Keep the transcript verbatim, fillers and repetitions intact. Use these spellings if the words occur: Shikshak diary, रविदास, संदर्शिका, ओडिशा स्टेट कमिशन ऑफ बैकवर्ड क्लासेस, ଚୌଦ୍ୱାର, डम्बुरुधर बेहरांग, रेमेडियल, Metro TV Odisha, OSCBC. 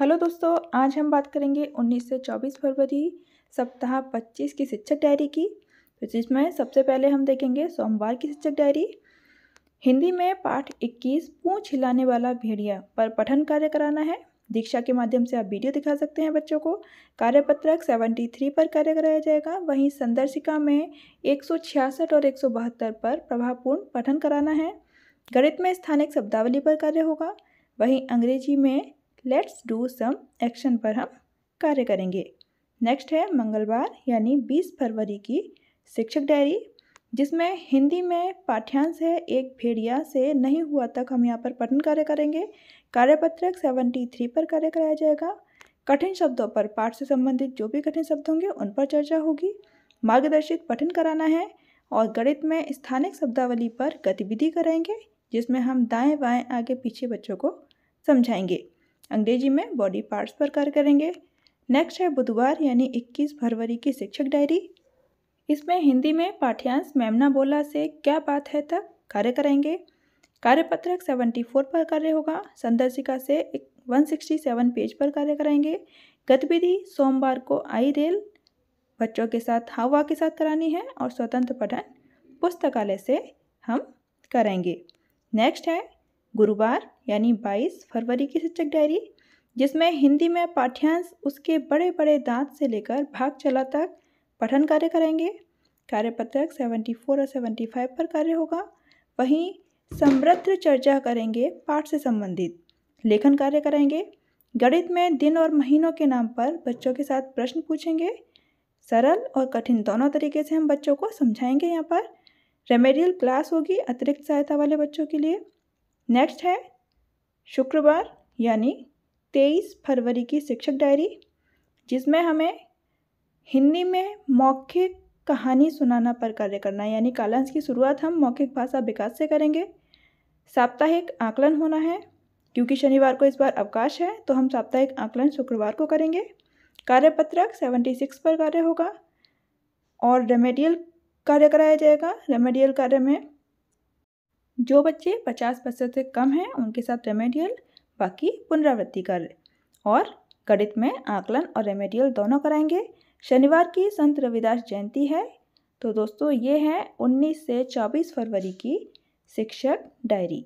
Hello दोस्तों, आज हम बात करेंगे उन्नीस से चौबीस फरवरी सप्ताह पच्चीस की शिक्षक डायरी की। तो जिसमें सबसे पहले हम देखेंगे सोमवार की शिक्षक डायरी। हिंदी में पाठ इक्कीस पूँछ हिलाने वाला भेड़िया पर पठन कार्य कराना है। दीक्षा के माध्यम से आप वीडियो दिखा सकते हैं बच्चों को। कार्यपत्रक तिहत्तर पर कार्य कराया जाएगा। वहीं संदर्शिका में एक सौ छियासठ और एक सौ बहत्तर पर प्रभावपूर्ण पठन कराना है। गणित में स्थानिक शब्दावली पर कार्य होगा। वहीं अंग्रेजी में लेट्स डू सम एक्शन पर हम कार्य करेंगे। नेक्स्ट है मंगलवार यानी बीस फरवरी की शिक्षक डायरी, जिसमें हिंदी में पाठ्यांश है एक भेड़िया से नहीं हुआ तक हम यहाँ पर पठन कार्य करेंगे। कार्यपत्रक तिहत्तर पर कार्य कराया जाएगा। कठिन शब्दों पर, पाठ से संबंधित जो भी कठिन शब्द होंगे उन पर चर्चा होगी। मार्गदर्शित पठन कराना है। और गणित में स्थानिक शब्दावली पर गतिविधि कराएंगे, जिसमें हम दाएं बाएं आगे पीछे बच्चों को समझाएंगे। अंग्रेजी में बॉडी पार्ट्स पर कार्य करेंगे। नेक्स्ट है बुधवार यानी इक्कीस फरवरी की शिक्षक डायरी। इसमें हिंदी में पाठ्यांश मेमना बोला से क्या बात है तक कार्य कराएंगे। कार्यपत्रक चौहत्तर पर कार्य होगा। संदर्शिका से एक सौ सरसठ पेज पर कार्य कराएंगे। गतिविधि सोमवार को आई रेल बच्चों के साथ हवा के साथ करानी है और स्वतंत्र पठन पुस्तकालय से हम कराएंगे। नेक्स्ट है गुरुवार यानी बाईस फरवरी की शिक्षक डायरी, जिसमें हिंदी में पाठ्यांश उसके बड़े बड़े दांत से लेकर भाग चला तक पठन कार्य कराएंगे। कार्यपत्रक चौहत्तर और पचहत्तर पर कार्य होगा। वहीं समृद्ध चर्चा करेंगे, पाठ से संबंधित लेखन कार्य कराएंगे। गणित में दिन और महीनों के नाम पर बच्चों के साथ प्रश्न पूछेंगे। सरल और कठिन दोनों तरीके से हम बच्चों को समझाएंगे। यहाँ पर रेमेडियल क्लास होगी अतिरिक्त सहायता वाले बच्चों के लिए। नेक्स्ट है शुक्रवार यानी तेईस फरवरी की शिक्षक डायरी, जिसमें हमें हिंदी में मौखिक कहानी सुनाना पर कार्य करना है। यानी कालांश की शुरुआत हम मौखिक भाषा विकास से करेंगे। साप्ताहिक आकलन होना है, क्योंकि शनिवार को इस बार अवकाश है तो हम साप्ताहिक आकलन शुक्रवार को करेंगे। कार्यपत्रक छिहत्तर पर कार्य होगा और रेमेडियल कार्य कराया जाएगा। रेमेडियल कार्य में जो बच्चे पचास प्रतिशत से कम हैं उनके साथ रेमेडियल, बाकी पुनरावृत्ति कार्य। और गणित में आकलन और रेमेडियल दोनों कराएंगे। शनिवार की संत रविदास जयंती है। तो दोस्तों ये है उन्नीस से चौबीस फरवरी की शिक्षक डायरी।